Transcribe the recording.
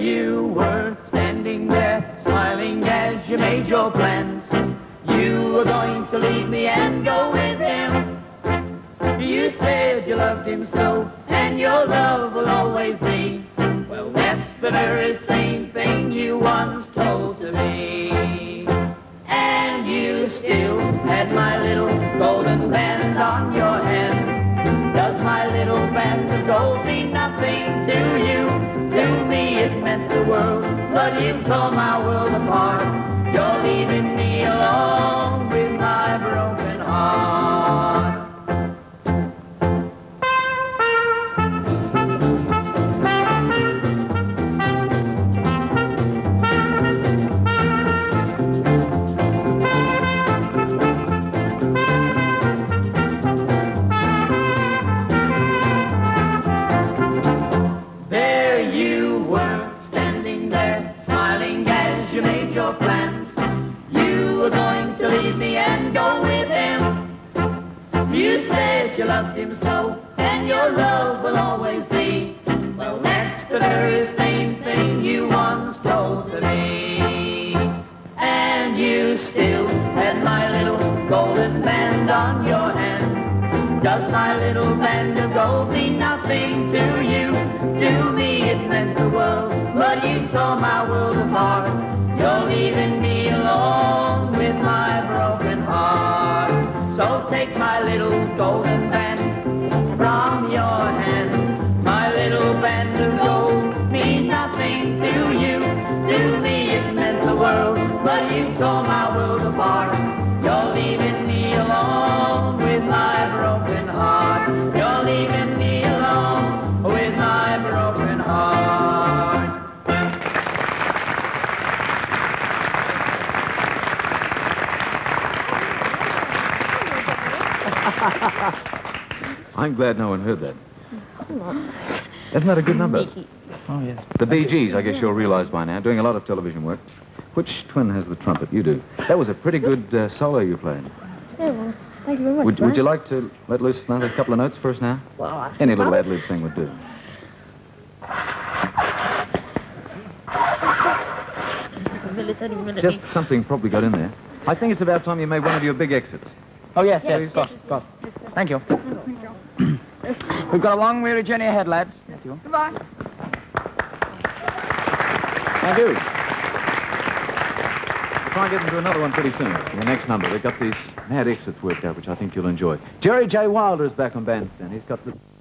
you were, standing there, smiling as you made your plans. You were going to leave me and go with him. You said you loved him so, and your love will always be. Well, that's the very same thing you once told to me. And you still had my little golden band on your hand. Does my little band of gold mean nothing to you? To me it meant the world, but you tore my world apart. You're leaving me alone with my broken heart. You loved him so, and your love will always be. Well, that's the very same thing you once told to me. And you still had my little golden band on your hand. Does my little band of gold mean nothing to you? To me it meant the world, but you tore my world apart. You're leaving me alone with my broken heart. So take my little golden band from your hand. My little band of gold means nothing to you. To me it meant the world, but you tore my world apart. You're leaving me alone with my broken heart. You're leaving me alone with my broken heart. I'm glad no one heard that. Isn't that a good number? Oh, yes. The Bee Gees, I guess you'll realize by now, doing a lot of television work. Which twin has the trumpet? You do. That was a pretty good solo you played. Yeah, well, thank you very much. Would you like to let loose another couple of notes for us now? Well, any little ad-lib thing would do. Just something probably got in there. I think it's about time you made one of your big exits. Oh, yes, yes, of course. Thank you. We've got a long, weary journey ahead, lads. Thank you. Goodbye. Thank you. We'll try and get into another one pretty soon. The next number, they've got these mad exits worked out, which I think you'll enjoy. Jerry J. Wilder's back on Bandstand. He's got the...